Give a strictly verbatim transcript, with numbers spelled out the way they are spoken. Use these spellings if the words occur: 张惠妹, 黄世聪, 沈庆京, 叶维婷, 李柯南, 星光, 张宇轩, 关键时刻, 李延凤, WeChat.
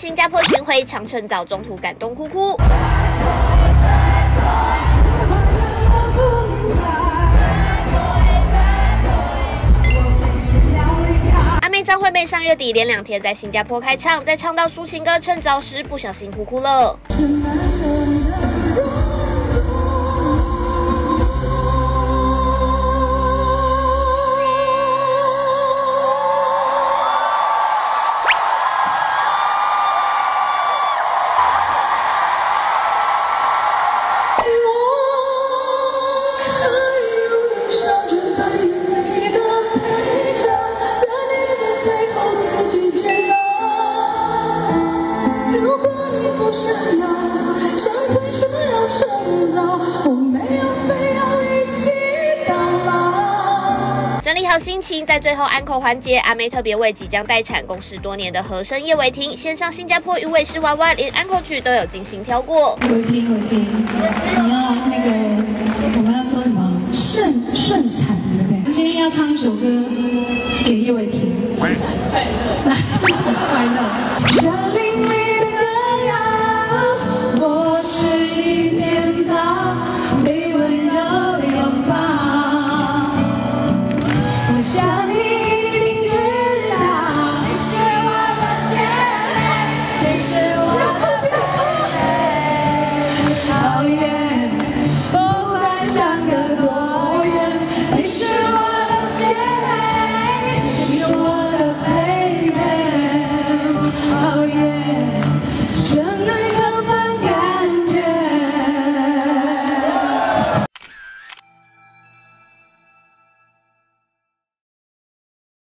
新加坡巡回，常胜早中途感动哭哭。 张惠妹上月底连两天在新加坡开唱，在唱到抒情歌《趁早》时，不小心哭哭了。整理好心情，在最后安可环节，阿妹特别为即将待产共事多年的和声叶维婷献上新加坡鱼尾狮娃娃，连安可曲都有精心挑过。维婷，维婷，你要那个我们要说什么？顺顺产，对不对？今天要唱一首歌给叶维婷，顺产快乐，顺产快乐。